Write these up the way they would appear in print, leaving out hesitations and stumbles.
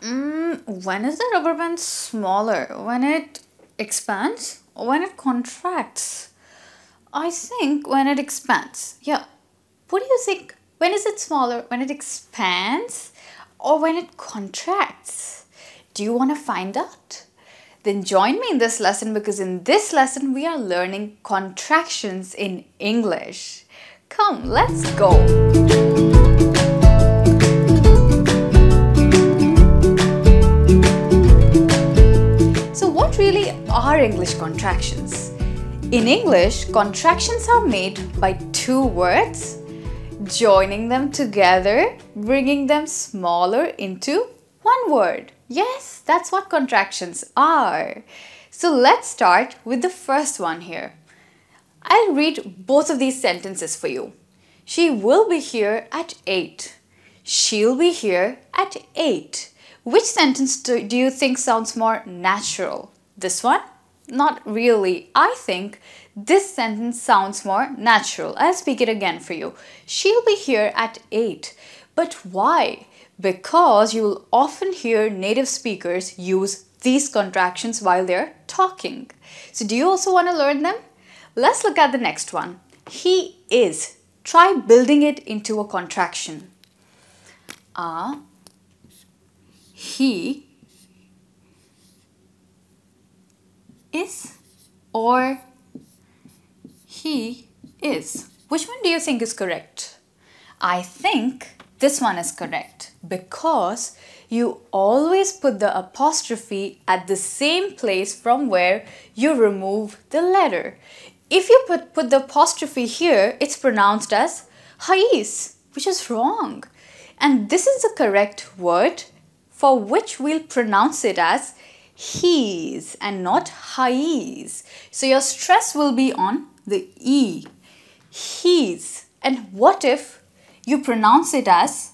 When is the rubber band smaller? When it expands or when it contracts? I think when it expands. Yeah. What do you think? When is it smaller? When it expands or when it contracts? Do you want to find out? Then join me in this lesson, because in this lesson we are learning contractions in English. Come, let's go. Are English contractions. In English, contractions are made by two words, joining them together, bringing them smaller into one word. Yes, that's what contractions are. So let's start with the first one here. I'll read both of these sentences for you. She will be here at 8. She'll be here at 8. Which sentence do you think sounds more natural? This one? Not really. I think this sentence sounds more natural. I'll speak it again for you. She'll be here at 8. But why? Because you will often hear native speakers use these contractions while they're talking. So do you also want to learn them? Let's look at the next one. He is. Try building it into a contraction. He is or he is. Which one do you think is correct? I think this one is correct, because you always put the apostrophe at the same place from where you remove the letter. If you put the apostrophe here, it's pronounced as hais, which is wrong. And this is the correct word, for which we'll pronounce it as he's and not hi's. So your stress will be on the E. He's. And what if you pronounce it as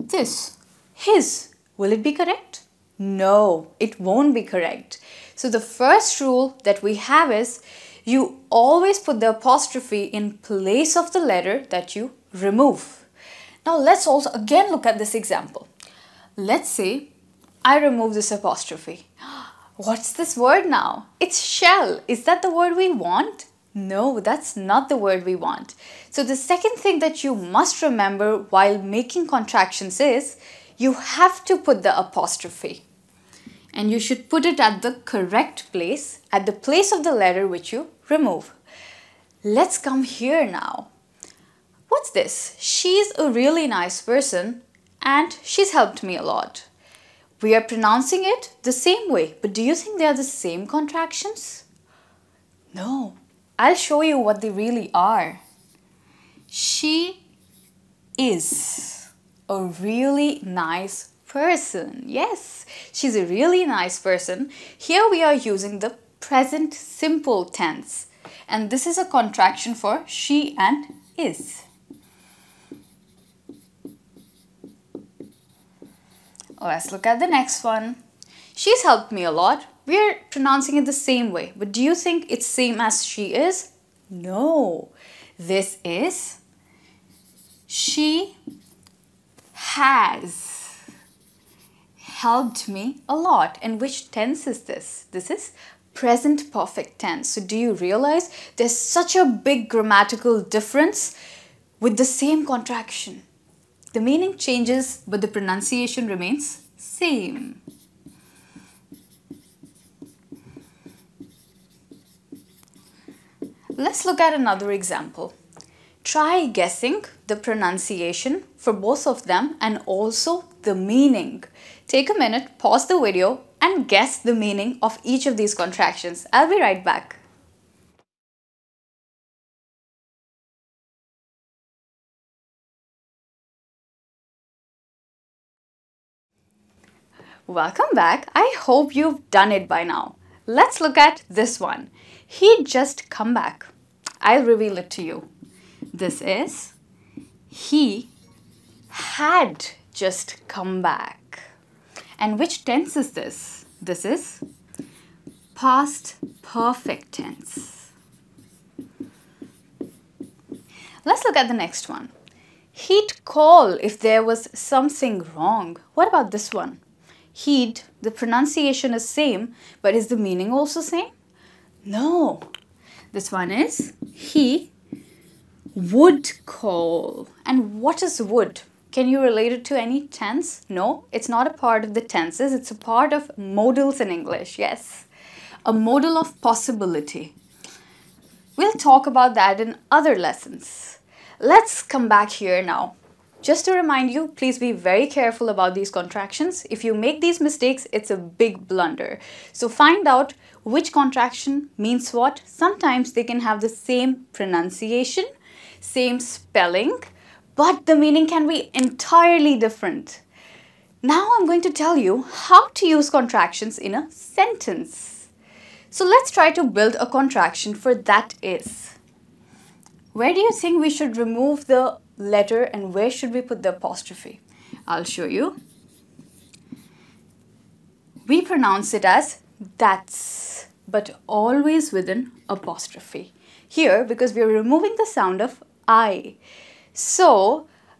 this? His. Will it be correct? No, it won't be correct. So the first rule that we have is you always put the apostrophe in place of the letter that you remove. Now let's also again look at this example. Let's say I remove this apostrophe. What's this word now? It's shall. Is that the word we want? No, that's not the word we want. So the second thing that you must remember while making contractions is you have to put the apostrophe. And you should put it at the correct place, at the place of the letter which you remove. Let's come here now. What's this? She's a really nice person and she's helped me a lot. We are pronouncing it the same way, but do you think they are the same contractions? No. I'll show you what they really are. She is a really nice person. Yes, she's a really nice person. Here we are using the present simple tense, and this is a contraction for she and is. Let's look at the next one. She's helped me a lot. We're pronouncing it the same way. But do you think it's same as she is? No. This is she has helped me a lot. And which tense is this? This is present perfect tense. So do you realize there's such a big grammatical difference with the same contraction? The meaning changes, but the pronunciation remains same. Let's look at another example. Try guessing the pronunciation for both of them and also the meaning. Take a minute, pause the video and guess the meaning of each of these contractions. I'll be right back. Welcome back. I hope you've done it by now. Let's look at this one. He'd just come back. I'll reveal it to you. This is he had just come back. And which tense is this? This is past perfect tense. Let's look at the next one. He'd call if there was something wrong. What about this one? heed, the pronunciation is same, but is the meaning also same? No. This one is he would call. And what is would? Can you relate it to any tense? No, it's not a part of the tenses. It's a part of modals in English. Yes, a modal of possibility. We'll talk about that in other lessons. Let's come back here now. Just to remind you, please be very careful about these contractions. If you make these mistakes, it's a big blunder. So find out which contraction means what. Sometimes they can have the same pronunciation, same spelling, but the meaning can be entirely different. Now I'm going to tell you how to use contractions in a sentence. So let's try to build a contraction for that is. Where do you think we should remove the letter and where should we put the apostrophe? I'll show you. We pronounce it as that's, but always with an apostrophe. Here, because we are removing the sound of I. So,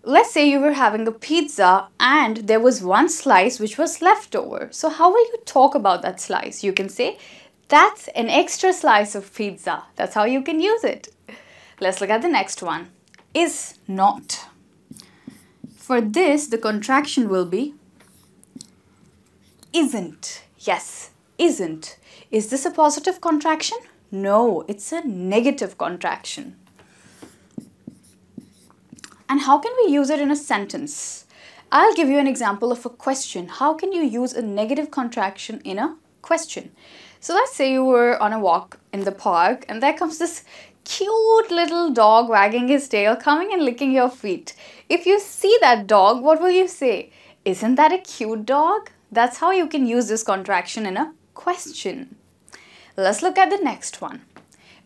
let's say you were having a pizza and there was one slice which was left over. So, how will you talk about that slice? You can say, that's an extra slice of pizza. That's how you can use it. Let's look at the next one. Is not. For this, the contraction will be isn't. Yes, isn't. Is this a positive contraction? No, it's a negative contraction. And how can we use it in a sentence? I'll give you an example of a question. How can you use a negative contraction in a question? So let's say you were on a walk in the park and there comes this cute little dog wagging his tail, coming and licking your feet. If you see that dog, what will you say? Isn't that a cute dog? That's how you can use this contraction in a question. Let's look at the next one.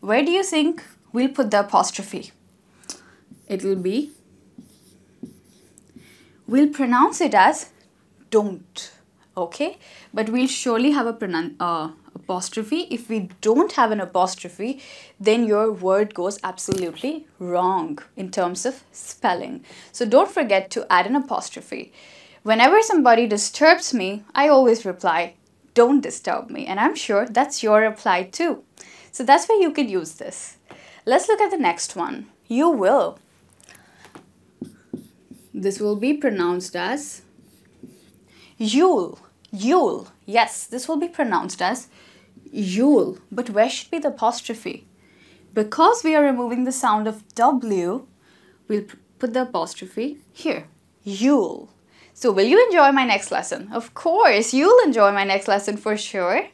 Where do you think we'll put the apostrophe? It'll be, we'll pronounce it as don't, okay? But we'll surely have a apostrophe. If we don't have an apostrophe, then your word goes absolutely wrong in terms of spelling. So don't forget to add an apostrophe. Whenever somebody disturbs me, I always reply, don't disturb me. And I'm sure that's your reply too. So that's where you could use this. Let's look at the next one. You will. This will be pronounced as you'll. You'll. Yes, this will be pronounced as you'll. But where should be the apostrophe? Because we are removing the sound of W, we'll put the apostrophe here. You'll. So will you enjoy my next lesson? Of course, you'll enjoy my next lesson for sure.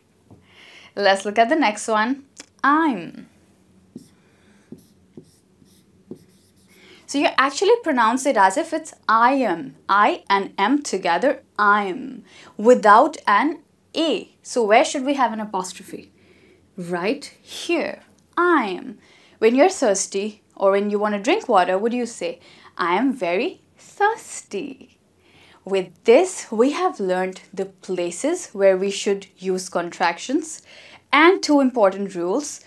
Let's look at the next one. I'm. So you actually pronounce it as if it's I am. I and am together, I'm, without an A. So where should we have an apostrophe? Right here, I'm. When you're thirsty or when you want to drink water, what do you say? I am very thirsty. With this, we have learned the places where we should use contractions and two important rules.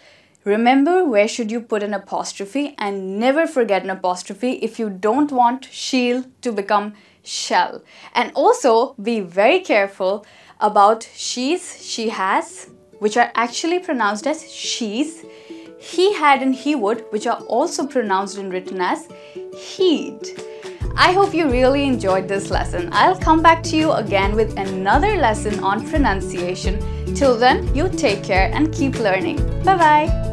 Remember where should you put an apostrophe, and never forget an apostrophe if you don't want she'll to become shall. And also be very careful about she's, she has, which are actually pronounced as she's, he had and he would, which are also pronounced and written as he'd. I hope you really enjoyed this lesson. I'll come back to you again with another lesson on pronunciation. Till then, you take care and keep learning. Bye-bye.